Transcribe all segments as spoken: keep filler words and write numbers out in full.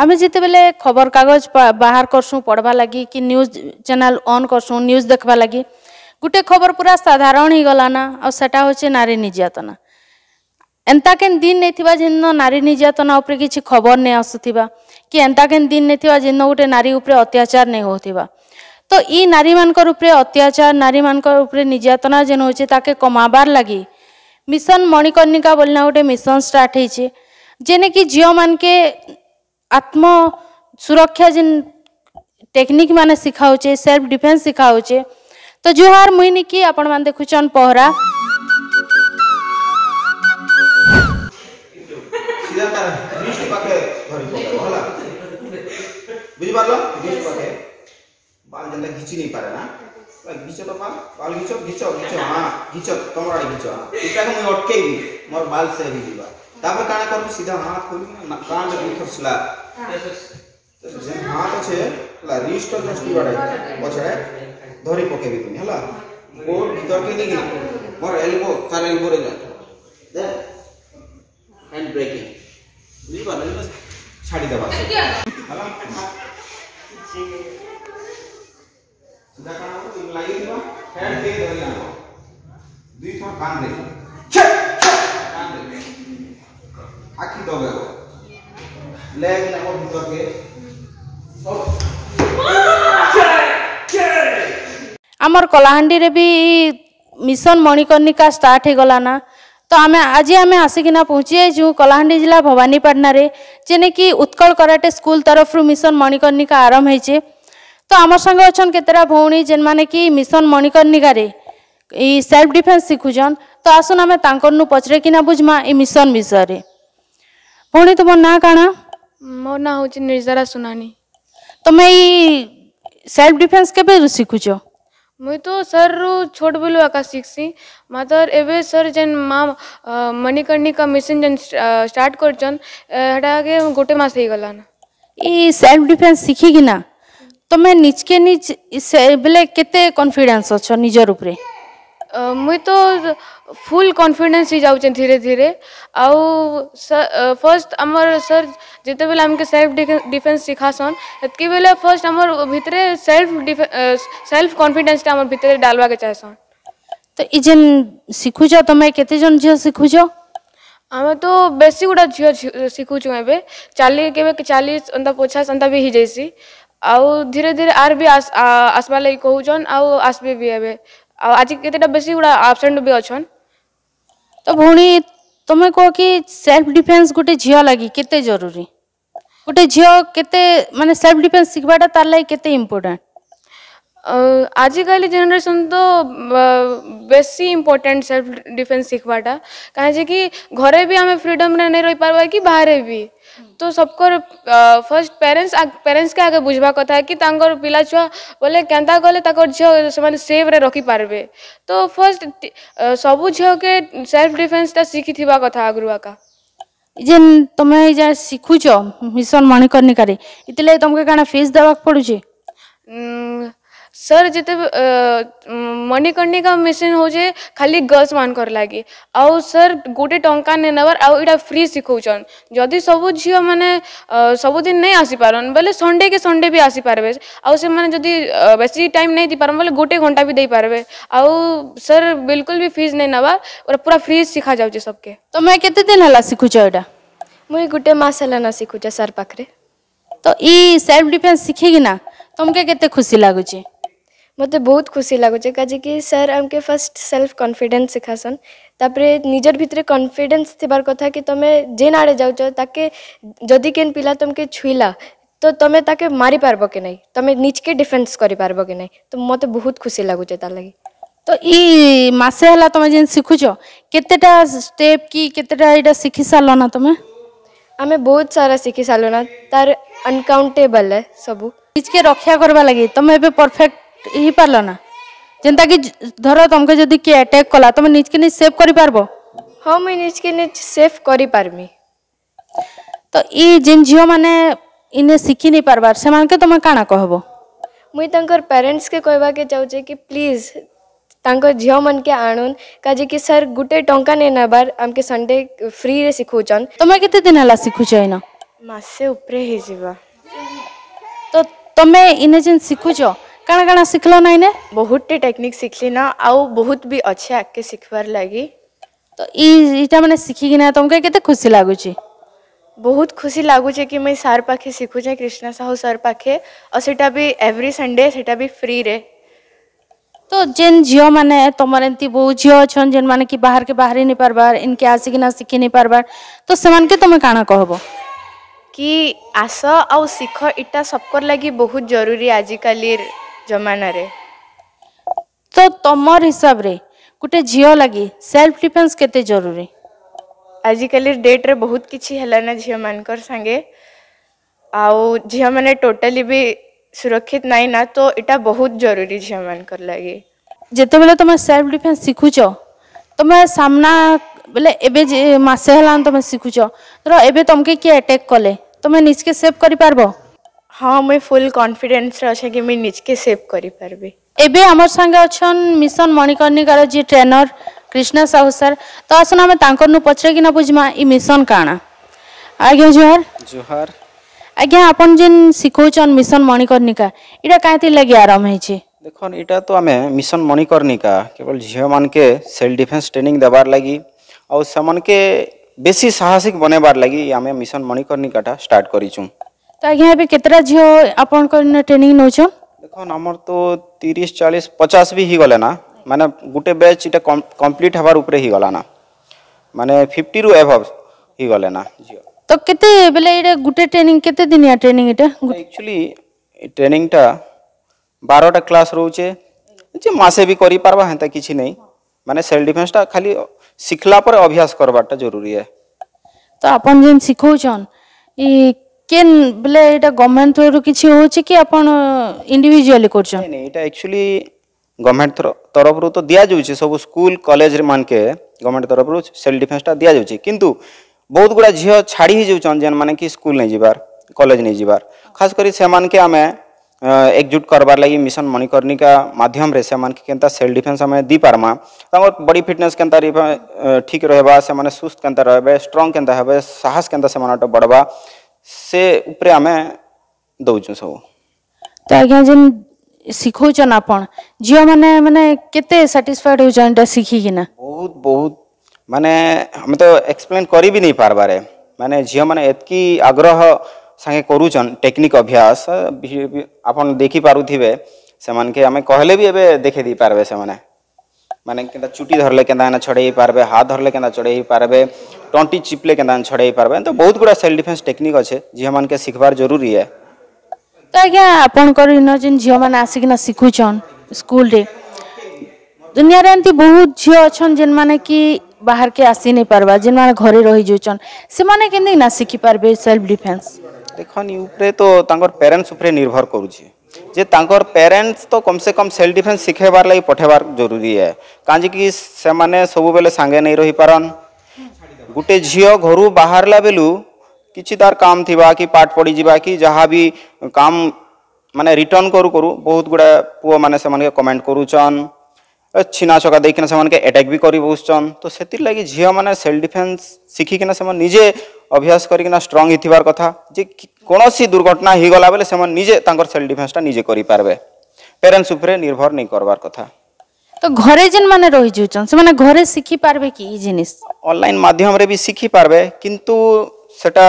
आम जिते बेले खबर कागज बाहर करसूँ पढ़वा लगी कि न्यूज चैनल ऑन करसूँ न्यूज देखवा लगी गुटे खबर पूरा साधारण ही गलाना और सेटा होचे नारी निर्यातना। एंता केन दिन नहीं थिबा जिन्न नारी निर्यातना उपरे किछि खबर नहीं आसुथिबा कि एंता केन दिन नहीं थिबा जिन्न गोटे नारी उपरे अत्याचार नहीं होथिबा। तो ई नारी मानकर उपरे अत्याचार नारी मानकर उपरे निर्यातना जेन होचे ताके कमाबार लगी मिशन मणिकर्णिका बोलना गोटे मिशन स्टार्ट होइछि जेने कि झियो मान के आत्म सुरक्षा जिन टेक्निक माने सिखाऊचे सेल्फ डिफेन्स सिखाऊचे। तो जोहार मुई निकी आपण मान देखुचन पहरा सीधा कर लिस्ट पाके भरी होला बुझि पालो लिस्ट पाके बाल जंदा घिची नहीं पारे ना घिचो तो बाल बाल घिचो घिचो घिचो हां घिचो कमरा घिचो इटा के मुई अटकेबी मोर बाल से भी जीवा तापर काना करबी सीधा हाथ खोली कान में घुसला तो जन हाथ छे ला रिस्ट तो जस्ट बड़े पछड़े धरी पकेबी तुम हला मोर भीतर के नहीं मोर एल्बो तार एल्बो रे जा दे हैंड ब्रेकिंग ली वाला बस छाड़ी दबा हला सीधा कान को लागी दिबा हैंड पे धरी आ दुई थोड़ा कान रे कान रे आखी दबे लेग ना मोर भीतर के आमर कलाहांडी रे भी मिशन मणिकर्णिका स्टार्ट हो गलाना। तो आम आज आम आसिकिना पहुँची जो कलाहांडी जिला भवानीपाटना जेने कि उत्कल कराटे स्कूल तरफ मिशन मणिकर्णिका आरंभ होइछे। तो आम संगे अच्छन केतरा भौणी जेन माने कि मिशन मणिकर्णिका रे सेल्फ डिफेन्स शिखुछन। तो आसन आम तांकरनु पचरे किना बुझमा ए मिशन विषय रे। भौणी तुम ना काना? मोर ना होछि निर्जरा सुनानी। तुम ई सेल्फ डिफेन्स केबे शिखुछ? मुई तो सर रु छोट बेलू आका शिखसी मातर एबे सर जेन माँ मणिकर्णिका मिशन जेन स्टार्ट करचन के गोटे मास हो गला ना। ई सेल्फ डिफेन्स सीखी कि ना तमें तो निज के निज बेले केते कॉन्फिडेंस अच्छ निजर उपरे? मुई तो फुल कॉन्फिडेंस ही जाऊँ धीरे धीरे। आउ फर्स्ट आमर सर जिते बेला हमके सेल्फ डिफेन्स सिखासन एतकी बेला फर्स्ट आमर भितरे सेल्फ सेल्फ कॉन्फिडेंस आमर भितरे डालवा के चाहसन। तो ई जेन सिखुछ तमे केते जन झियो सिखुछ? आमे तो बेसी गुडा झियो सिखुछु एबे चालीस केबे चालीस अंता पचास अंता भी ही जैसी आउ धीरे धीरे आर भी आसबा लई कहूछन आउ आसबे भी एबे आज केतेटा बेसी गुडा एब्सेंट भी अछन। तो भौणी तुम कह कि सेल्फ डिफेन्स गोटे झियो लगी केते जरूरी गोटे झियो केते माने सेल्फ डिफेन्स सिखबाटा तार लागि केते इम्पोर्टेंट? आजिकल जेनरेशन तो बेसी इम्पोर्टेंट सेल्फ डिफेन्स सिखबाटा कहे कि घरे भी आम फ्रीडम रे नहीं रही पारबा कि बाहरे भी। तो सबकर फर्स्ट पेरेंट्स पेरेंट्स के आगे बुझवा कथा कि तांकर पिला छुआ बोले केंता गले ताकर झियो से माने सेफ रे रखी पारबे। तो फर्स्ट सबु झियो के सेल्फ डिफेन्स ता सीखी थिबा कथा अगरुआ का जेन तमे जे सिखुछ मिशन मणिकर्णिका रे इतले तुमके काना फीस देबाक पड़ुछे? सर जिते मणिकर्णिका मिशन होजे खाली गर्ल्स मान कर लागी आउ सर गोटे टंका ने नवर आउ इटा फ्री सिखौछन। जदि सब झियो माने सब दिन नै आसी पारन बोले संडे के संडे भी आसी पारबे आउ से माने जदि बेसी टाइम नै दि पारन बोले गोटे घंटा भी दे पारबे आउ सर बिल्कुल भी फीस नै नवा और पूरा फ्री सिखा जाउचे सबके। तमे केते दिन हला सिखुछ एटा? मुई गोटे मास हला ना सिखुछ सर पाखरे। तो ई सेल्फ डिफेन्स सिखे कि ना तुमके केते खुशी लागुचे? मते बहुत खुशी लगुचे काजे कि सर हमके फर्स्ट सेल्फ कॉन्फिडेंस सिखासन तापर निजर भितरे कॉन्फिडेंस थिबार कथा कि तमे जेन आड़े जाउछ ताके जदि केन पिला तुमके छुइला तो तमे ताके मारी पारबो के नहीं तमे निज के डिफेंस करि पारबो के नहीं। तो मते बहुत खुशी लगुचे तार लागि। तो ई मासे हला तमे जेन सिखुछो केतेटा स्टेप की केतेटा एटा सिखि सालो ना तमे? हमें बहुत सारा सिखि सालो ना तार अनकाउंटेबल है सबु निज के रक्षा करबा लागि। तमे एबे परफेक्ट ही पारलो ना जेनता कि धर तुमके जदि के अटैक कला तुम निज के निज सेव करि पारबो? हां मैं निज के निज सेव करि पारमी। तो ई जिन जियो माने इने सिखि नहीं पारबार से मान के तुम काना कहबो? मुई तंकर पेरेंट्स के कहबा के चाहू छे कि प्लीज तांकर जियो मन के आणुन काजे कि सर गुटे टंका ने नबार हमके संडे फ्री रे सिखोचन। तुम केते दिन हला सिखु छैना? मासे उपरे ही जीवा। तो तमे इने जिन सिखुछ काना काना सिखल ना इने? बहुत टी टेक्निक सिखली ना आउ बहुत भी अच्छे आके सिखवार लगी। तो इटा मैंने सीखी ना तुमके केते खुशी लागुची? बहुत खुशी लगुचे कि मैं सार पाखे सीखुचे कृष्ण साहू सर पाखे और सेटा भी एवरी संडे सेटा भी फ्री रे। तो जेन झील मैंने तुम एमती बहुत झील अच्छा जेन मैंने कि बाहर के बाहर नहीं पार्बार इनके आसिकना सीखी नहीं पार्बार तो सेमान के तुम्हें काना कहबो कि आस आउ सीख इटा सबकर लगी बहुत जरूरी आजिकल जमाना रे। तो तुम हिसाब रे गोटे झील लगी सेल्फ डिफेन्स केते जरूरी? आजिकल डेट रे बहुत किसी है झी मान सागे आउ झी मैंने टोटाली भी सुरक्षित नहीं ना तो इटा बहुत जरूरी झी मान लगे। जिते बेले तुम सेल्फ डिफेन्स सीखुच तुम सामना बोले एबे मसे है तुम सीखुच तर एबे तुमके किए अटैक कले तुम निजके सेव कर पारबो? हाँ मुझे फुल कॉन्फिडेंस अच्छे कि मुझे निजके सेव कर पार्बी। एबे आमर संगे अच्छा मिशन मणिकर्णिकार जी ट्रेनर कृष्णा साहू सर तो आसन आम तांकर पचर किना बुझमा ई मिशन काना। आज्ञा जोहार। जोहार। आज्ञा आपन जेन सिखौछन मिशन मणिकर्णिका इटा काहेती लगे आरंभ हे छी? देखन इटा तो आमे मिशन मणिकर्णिका केवल झियो मान के सेल्फ डिफेंस ट्रेनिंग देबार लागि और समन के बेसी साहसिक बनेबार लागि आमे मिशन मणिकर्णिकाटा स्टार्ट करिछु। तो आज्ञा एबे केतरा झियो आपन करने ट्रेनिंग नोछन? देखन हमर तो तीस चालीस पचास भी ही गले ना माने गुटे बैच इटा कंप्लीट हबार ऊपर ही गला ना माने पचास रु एबव ही गले ना जियो। तो केते बेले इटा गुटे ट्रेनिंग केते दिनिया ट्रेनिंग इटा? एक्चुअली ट्रेनिंग टा बारह टा क्लास रोचे जे मासे भी करी पारबा हंता किछि नहीं माने सेल्फ डिफेंस टा खाली सिखला पर अभ्यास करबाटा जरूरी है। तो अपन जेन सिखौ छन ई केन बेले इटा गवर्नमेंट थ्रू किछि होछि कि अपन इंडिविजुअली करछ? नहीं नहीं इटा एक्चुअली गवर्नमेंट तरफ रु तो दिया जाऊे सब स्कूल कॉलेज रे मान के गवर्नमेंट तरफ रु सेल्फ डिफेंस टा दिया जाऊे किंतु बहुत गुड़ा झील छाड़ी ही जाऊन जेन माने कि स्कूल नहीं जीवार कॉलेज नहीं जीवार खास करी से मान के आमे एकजुट करबार लगी मिशन मणिकर्णिका माध्यम रे से मान के केनता सेल्फ डिफेंस आमे दी पारमा तंग बॉडी फिटनेस केनता ठीक रहबा से माने सुस्त केनता रहबे स्ट्रांग केनता हबे साहस केनता से मानटा बढ़बा से ऊपर आमे दउछु सब। तो आज्ञा जेन सिखौछन आपण जियो माने माने केते सैटिस्फाइड हो जानटा सिखी किना? बहुत बहुत माने हम तो एक्सप्लेन करी भी नहीं पारबारे माने जियो माने एतकी आग्रह संगे करूछन टेक्निक अभ्यास आपण देखि पारुथिबे से मान के हमें कहले भी एबे देखे दी पारबे से माने माने केदा चुटी धरले केदा ना छड़ेई पारबे हाथ धरले केदा छड़ेई पारबे टोंटी चिपले केदा छड़ेई पारबे तो बहुत गुडा सेल्फ डिफेंस टेक्निक अछि जियो मान के सिखबार जरूरी है। तो आज्ञा आपण कर जिन झील मैंने आसिकना सीखुन स्कूल रे दुनिया रे एंती बहुत झील अच्छा जेन माने कि बाहर के आसी नहीं पारबा जेन माने घरे रही जोचन से माने केने ना सीखी पारबे सेल्फ डिफेंस? देखन ऊपरे तो तांगर पेरेंट्स ऊपरे निर्भर करू छी जे तांगर पेरेंट्स तो कम से कम सेल्फ डिफेंस सिखेबार लागि पठेबार जरूरी है काजे कि से माने सब बेले संगे नहीं रही पारन गुटे झील घरू बाहरला बेलू किछि तार काम थिबा कि पाठ पढ़ी जीवा कि जहाँ भी काम माने रिटर्न करू करू बहुत गुड़ा पुओ माने से माने कमेंट करूचन छिना छका देखिना से माने अटैक भी करी बसचन तो सेतिर लागि झिया माने सेल्फ डिफेंस सिखी किना से माने निजे अभ्यास करी किना स्ट्रांग हिथिबार कथा जे कोनोसी दुर्घटना हि गला बेले से माने निजे तांकर सेल्फ डिफेंस ता निजे करी पारबे पेरेंट्स ऊपर निर्भर नहीं करबार कथा। तो घरे जिन माने रहि जुचन से माने घरे सिखी पारबे कि ई जिनिस ऑनलाइन माध्यम रे भी सिखी पारबे किंतु सेटा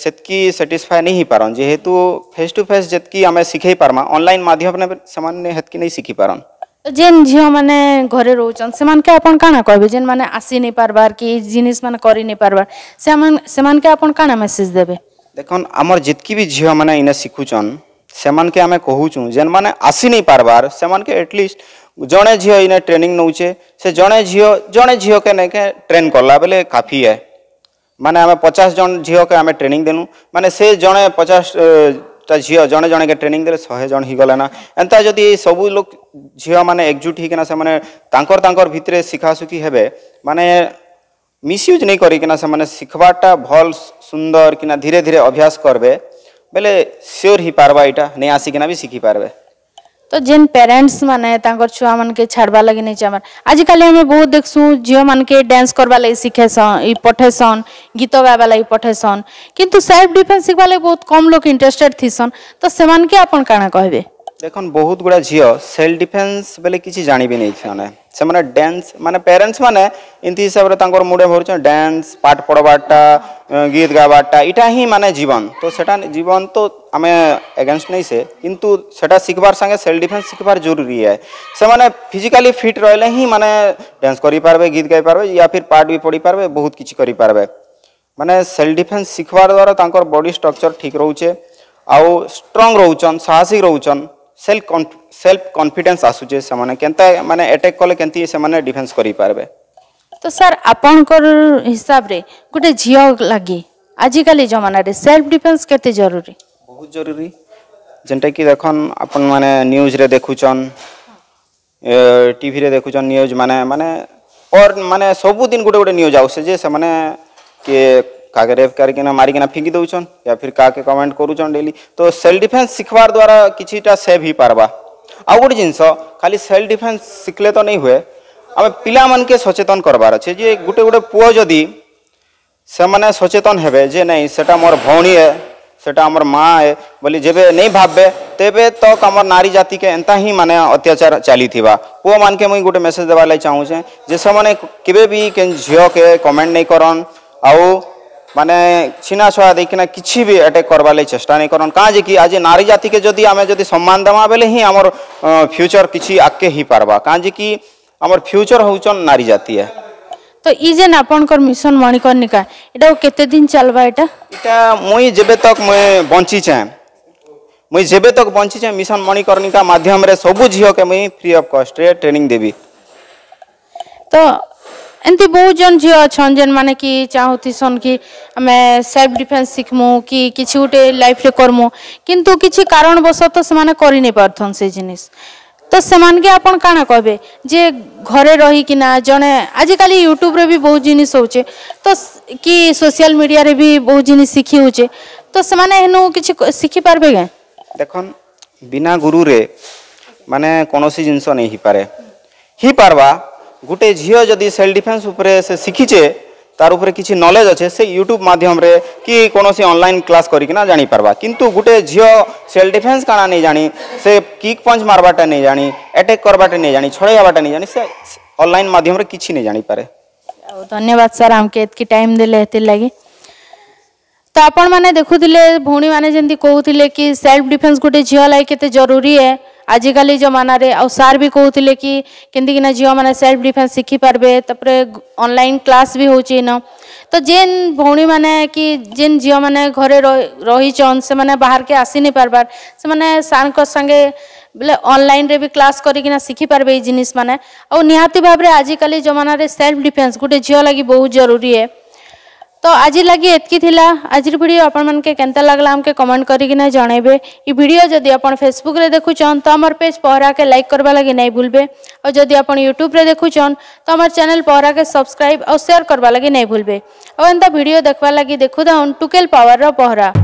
सेतकी सैटिस्फाई नहीं पारन जेहेतु फेस टू फेस जतकी आमे सिखै पारमा ऑनलाइन माध्यम ने समान ने हतकी नहीं सिखि पारन। तो जेन झियो माने घरे रोचन से मान के अपन काना कहबे जेन माने आसी नहीं पारबार कि जिनिस माने करि नहीं पारबार से मान से मान के अपन काना मैसेज देबे? देखन हमर जतकी भी झियो माने इने सिखुचन से मान के हमें कहूचु जेन माने आसी नहीं पारबार से मान के एटलीस्ट जणे झियो इने ट्रेनिंग नउचे से जणे झियो जणे झियो के ने के ट्रेन करला बेले काफी है माने आमे पचास जन झियो के आमे ट्रेनिंग देनु माने से जने पचास ता झियो जने जने के ट्रेनिंग देले सौ जन ही गला ना एंता जदी सब लोग झियो माने एकजुट ही केना से माने तांकर तांकर भितरे सिखा सुखी हेबे माने मिसयूज नहीं करी केना से माने सिखबाटा भल सुंदर केना धीरे धीरे अभ्यास करबे बेले स्योर ही पारबा इटा नै आसी केना भी सिखी पारबे। तो जेन पेरेंट्स माने छुआ मन के छाड़वा लगे नहीं चाहन। आजिकल आम बहुत देखसू झील मान के डांस करवा लगी शिखेसन पठेसन गीत गावा लगी पठेसन किंतु सेल्फ डिफेन्स शिखवा लगी बहुत कम लोग इंटरेस्टेड थीसन। तो से आपन काना कहबे देखन बहुत गुड़ा झी सेल्फ डिफेन्स बोले किसी जानी भी नहीं थे से माने डांस माने पेरेंट्स माने इनती हिसाब से मुड़े भर डांस पाठ पढ़वाटा गीत गावाटा इटा ही माने जीवन तो सेटा जीवन तो आम एगेंस्ट नहीं से किंतु सेटा शिखबार संगे सेल्फ डिफेन्स शिखबार जरूरी है। से माने फिजिकली फिट रहिले ही माने डांस करी पारबे गीत गाई पारबे या फिर पाठ भी पढ़ी पारबे बहुत किछि करी पारबे। माने सेल्फ डिफेन्स शिखबार द्वारा तांकर बॉडी स्ट्रक्चर ठीक रहउचे आउ स्ट्रांग रहउचन साहसिक रहउचन सेल्फ सेल्फ कॉन्फिडेंस आसुचे से माने केनता माने अटैक कले केनती से माने डिफेंस करी पारबे। तो सर आपनकर हिसाब रे गुटे झियो लागे आजिकल जमाना रे सेल्फ डिफेंस केते जरूरी बहुत जरूरी जेंटा कि देखन आपन माने न्यूज रे देखुचन टीवी रे देखुचन न्यूज माने माने और माने सब दिन गुटे गुटे न्यूज आउसे जे से माने के काके रेप करके ना मारी के ना फिंगी दउचन या फिर काके कमेंट करूचन डेली। तो सेल्फ डिफेन्स सिखवार द्वारा किछिटा सेव ही पारबा। आ गोटे जिनस खाली सेल्फ डिफेन्स सिखले तो नहीं हुए आम पिला मन के सचेतन करबार अछि जे गोटे गोटे पुओ जदि से माने सचेतन हेबे जे नहीं सेटा मोर भौणी है सेटा मोर माँ है बोली जेबे नहीं भाबबे तेबे तो हमर नारी जाति के एंता ही माने अत्याचार चली थिबा। पुओ मान के मुई गोटे मेसेज देबा लाई चाहू छे जे से माने केबे भी के झियो के कमेंट नहीं करन आउ माने छीना छुआ देखना किसी भी अटैक करवा लगे चेष्टा नहीं करन। कहाँ जे कि आज नारी जाति के जदि आम जदि सम्मान दमा बेले ही आमर फ्यूचर किसी आगे ही पारबा। कहाँ जे कि आमर फ्यूचर होचन नारी जाति है। तो ई जेन आपनकर मिशन मणिकर्णिका एटा केते दिन चलबा एटा एटा मुई जेबे तक मुई बंची छै मुई जेबे तक बंची छै मिशन मणिकर्णिका माध्यम रे सब झियो के मुई फ्री ऑफ कॉस्ट रे ट्रेनिंग देबी। तो एंती बहुत जन झी अच्छन जेन माने कि चाहूथीसन कि हमें सेल्फ डिफेन्स सिखमु कि किसी गोटे लाइफ रे करमु किंतु किसी कारणवशत से माने करि नै पारथन से जिनिस। तो से मान के आपन काना कहबे जे घरे रही कि ना जने आजिकल यूट्यूब रे भी बहुत जिनिस होचे तो कि सोशल मीडिया रे भी बहुत जिनिस सिखी होचे। तो से माने हेनु किसी सिखी पारबे गे देखन बिना गुरु रे माने कोनोसी जिनिस नै ही पारे ही पारबा। गुटे झियो जदि सेल्फ डिफेन्स उपरे से सिखिचे तार उपरे किछि नॉलेज अच्छे से यूट्यूब माध्यम रे कि कोनोसी ऑनलाइन क्लास करिक ना जानि पारबा। किंतु गुटे झियो सेल्फ डिफेन्स काना नै जानि से किक पंच मारबाटा नै जानि अटैक करबाटा नै जानि छड़ैयाबाटा नै जानि से ऑनलाइन माध्यम रे किछि नै जानि पारे। धन्यवाद सर हमके एतकी टाइम देले एते लागि। तो आपण माने देखुथिले भौणी माने जेंती कहूथिले कि सेल्फ डिफेन्स गुटे झियो लागि केते जरूरी है आजिकल जमाना रे। और सार भी कहते कि केंदी किना झियो माने सेल्फ डिफेन्स सिखी पारबे तपरे ऑनलाइन क्लास भी होची न। तो जेन भौणी माने कि जेन झियो माने घरे रही चन से माने बाहर के आसी नहीं पारबार से माने सार को संगे बोले ऑनलाइन रे भी क्लास करिकिना सिखी पारबे जिनिस माने। और निहाती भाव रे आजिकल जमाना रे सेल्फ डिफेन्स गुटे झियो लागि बहुत जरूरी है। तो आज लगी एतकी थिला आज वीडियो आपण मन के केनता लगला हमके कमेंट करिकिना जणैबे। ई वीडियो जदि आपण फेसबुक रे देखुछन तो हमर पेज पहरा के लाइक करबा लागि नै भूलबे और जदि आपण यूट्यूब रे देखुछन तो हमर चैनल पहरा के सब्सक्राइब और शेयर करबा लागि नै भूलबे। और एंता वीडियो देखबा लागि देखु दाउन टुकेल पावर रो पहरा।